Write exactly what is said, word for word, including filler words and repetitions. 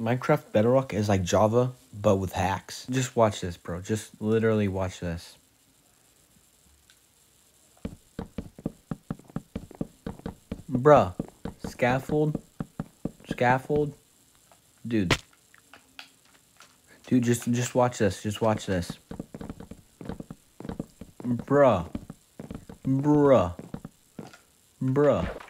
Minecraft Bedrock is like Java, but with hacks. Just watch this, bro. Just literally watch this. Bruh. Scaffold. Scaffold. Dude. Dude, just, just watch this. Just watch this. Bruh. Bruh. Bruh.